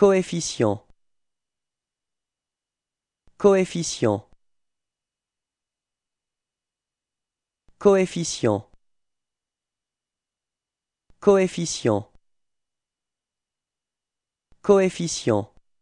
Coefficient. Coefficient. Coefficient. Coefficient. Coefficient.